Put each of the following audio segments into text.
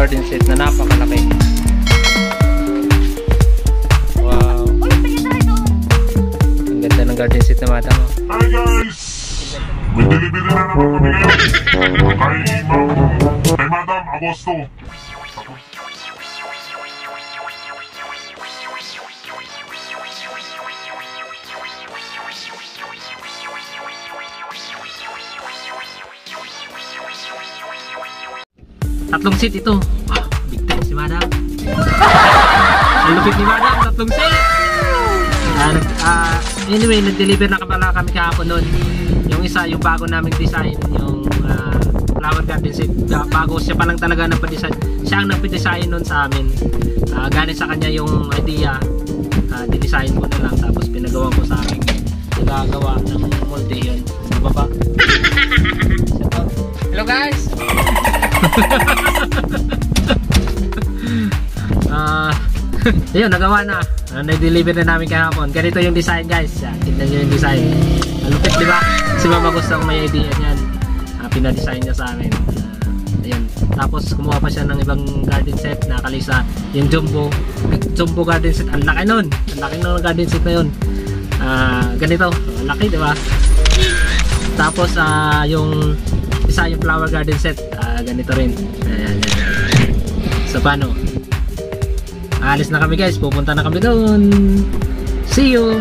garden set na napakalaki. Wow. Ang ganda ng garden set na Matang. Hi guys! May delivery na naman kami ngayon kay Madam Agosto. Tatlong seat ito. Wah, big time si Madam. Ang lupit ni Madam, tatlong seat. Anyway, nag-deliver na pala kami kahapon nun. Yung isa, yung bago naming design, yung flower garden set. Bago siya pa lang talaga nagpa-design. Siya ang nagpa-design nun sa amin. Ganit sa kanya yung idea. Didesign ko na lang, tapos pinagawa ko sa amin. Nagagawa ng multi yun. Sa baba. Hello guys! Ayun, nagawa na. Na-deliver na namin kahapon. Ganito yung design guys. Tignan nyo yung design. Malupit diba? Si Mama gusto kong may idea niyan. Pina-design niya sa amin. Ayun. Tapos kumuha pa siya ng ibang garden set na Kalesa. Yung jumbo garden set. Ang laki nun. Ang laki nun ng garden set na yun. Ganito. Ang laki diba? Tapos yung isa yung flower garden set. Ganito rin. Ayan. So paano? Alis na kami guys. Pupunta na kami doon. See you!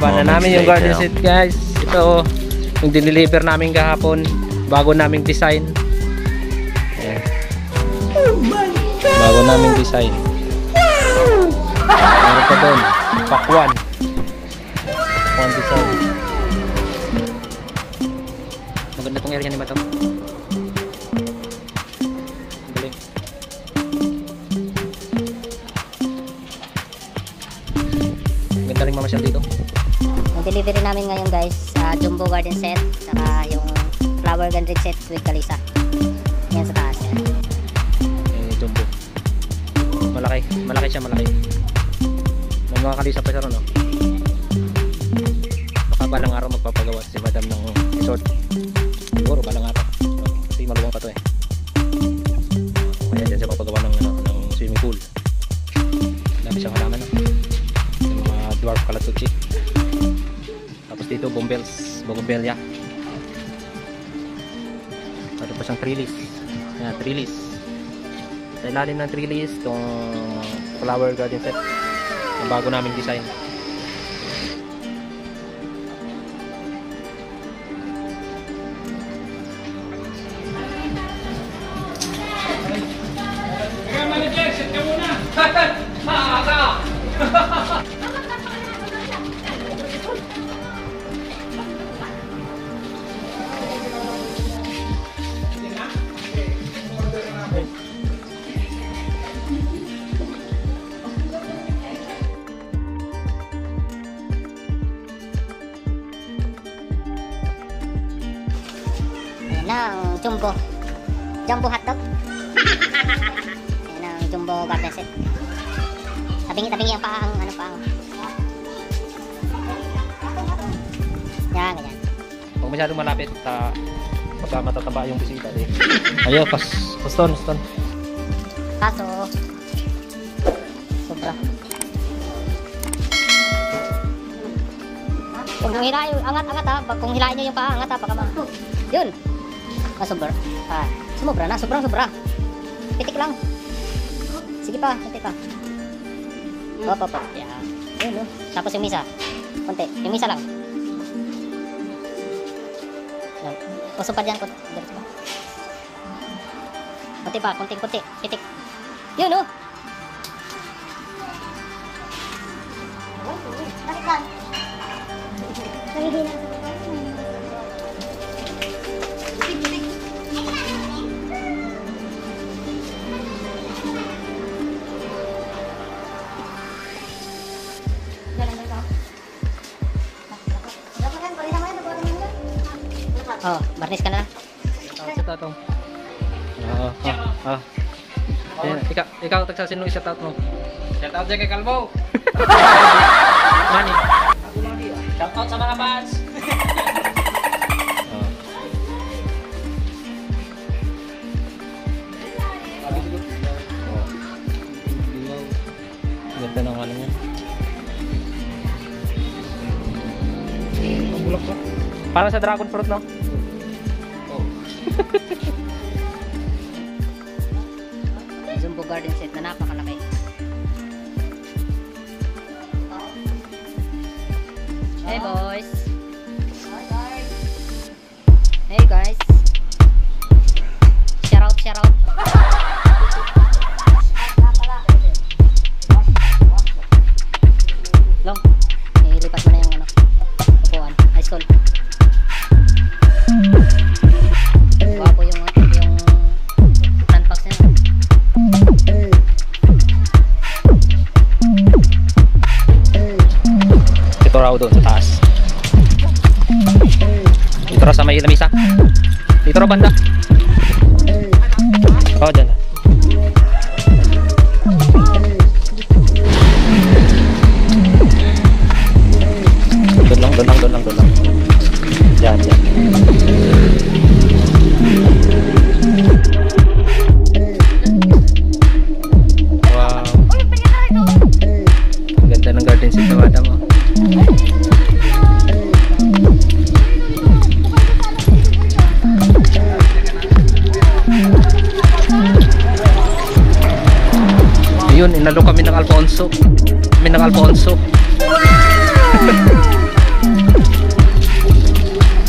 Baba na namin yung garden set guys. Ito yung diniliver namin kahapon. Bago naming design. Ayan. Bago naming design. Meron pa doon. Pakwan. Pakwan design. Maganda tong area ni Matong. Ganda rin mamasyal dito. Ang delivery namin ngayon guys, jumbo garden set, saka yung flower garden set with Kalesa. Yan sa taas. Jumbo. Malaki. Malaki siya, malaki. May mga Kalesa pa siya ron, no? Baka balang araw magpapagawa si Madam ng resort. Siguro balang araw. Kasi maluwang pa to eh. Kaya dyan siya magpagawa ng swimming pool. Dami siyang halaman, no? Dwarf kalatuchi. Tapos dito bogobelya. Ito pa siyang trellis. Ayan, trellis. Sa ilalim ng trellis itong flower garden set. Ang bago naming design. Ang jumbo hotdog. Ayan ang jumbo garden set. Tabingi ang paang ano paang. Yan, ganyan. Huwag masyadong malapit baka matataba yung bisita din. Ayun, paston. Kaso sobra. Kung hilahin, angat ha. Kung hilahin nyo yung paa, angat ha. Baka ma... Yun. Sobra. Sumobra na, sobrang. Pitik lang. Sige pa, pitik pa. Opo. Yeah. Ayun. Tapos yung misa. Konti. Yung misa lang. Yan. Puso pa dyan. Konti pa. Konti. Pitik. Yun, oh. Bakit lang? Nagiging oh, barnis ka na lang. Oh. Ayan, ikaw tagsasin nung isa taot mo. Shout out dyan kay Kalbo. Mani. Shout out sa mga fans. Parang sa dragon fruit, no? Oo. Zumbo garden set na napakalaki. Hey boys. Hi guys. Hey guys. Shout out, shout out. Long, ilipat mo na yung ano, upuan, high school. Doon sa taas. Dito raw sa may lamisa. Dito raw banda. Oh, dyan na. Doon lang, doon lang, doon lang, doon lang. Dyan, dyan. Wow. Ang ganda ng garden seat na madam, oh. Ayun, inalo kami ng Alfonso. Kami ng Alfonso.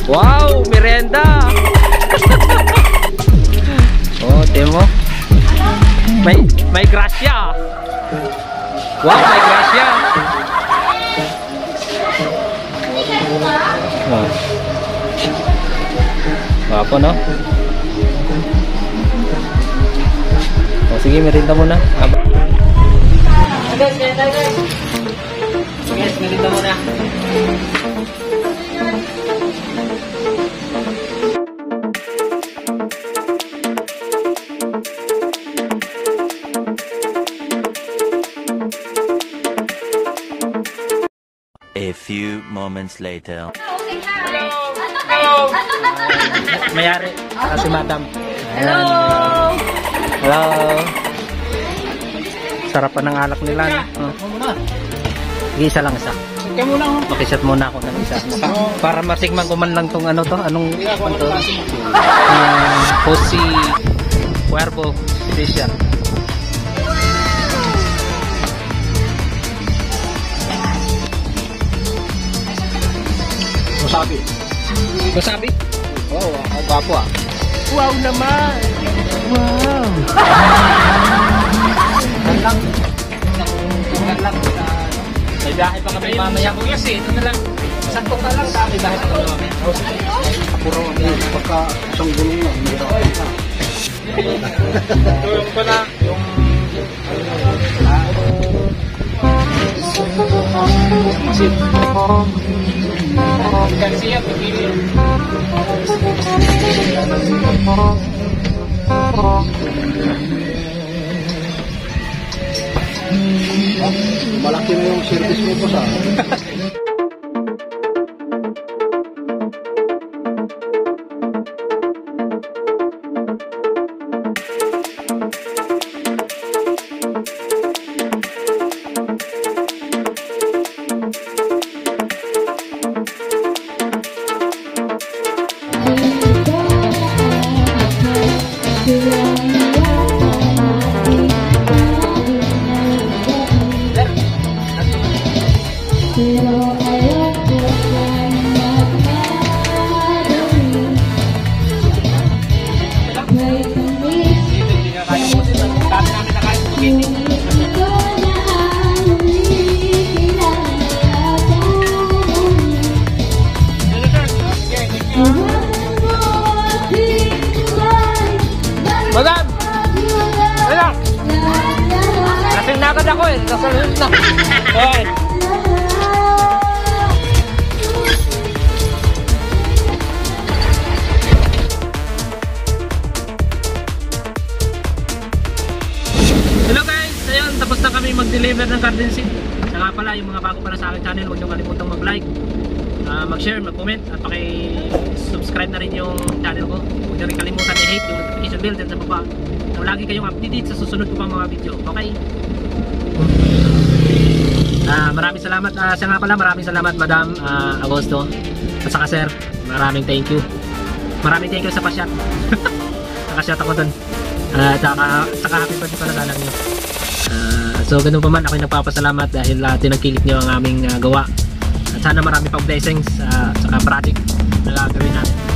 Wow, merenda. Oh, temo. May gracia. Wow, may gracia. Oh. Wapo, no? Oh, sige, merinda muna. Guys, merinda muna. A few moments later. Hello. Mayari, si madam. Hello. Hello. Sarap ng alak nila. No? Oh. Isa lang isa. Pakisat muna ako ng isa. Para matikman ko man lang tong ano to. Anong ito? Pusi Cuervo Edition. Wasabi. Wasabi? Oo, ang bapo ah. Wow naman! Wow! Hanggang lang may bahay pa kami mamaya. Kuya si, ito na lang. Santok na lang sa akin. Bahay pa kami. Puro pagka isang gulong lang. Tulong ko na. Yung... Masit. Garcia, pagpili. Malaki mo yung service mo po sa akin. Hello guys! Ayun, tapos na kami mag-deliver ng garden seat. Saka pala, yung mga bago para sa aking channel, huwag niyong kalimutang mag-like, mag-share, mag-comment, at paki-subscribe na rin yung channel ko. Huwag niyo rin kalimutan i-hit yung notification bell dyan sa baba. So, lagi kayong updated sa susunod ko pang mga video. Okay? Maraming salamat. Siya nga pala, maraming salamat Madam Agosto. At saka sir, maraming thank you. Maraming thank you sa pa-shot. Naka-shot ako dun. Saka happy birthday pala sana niyo. So ganun pa man, ako'y nagpapasalamat dahil tinangkilik niyo ang aming gawa. At sana marami pang blessings sa project na gagawin natin.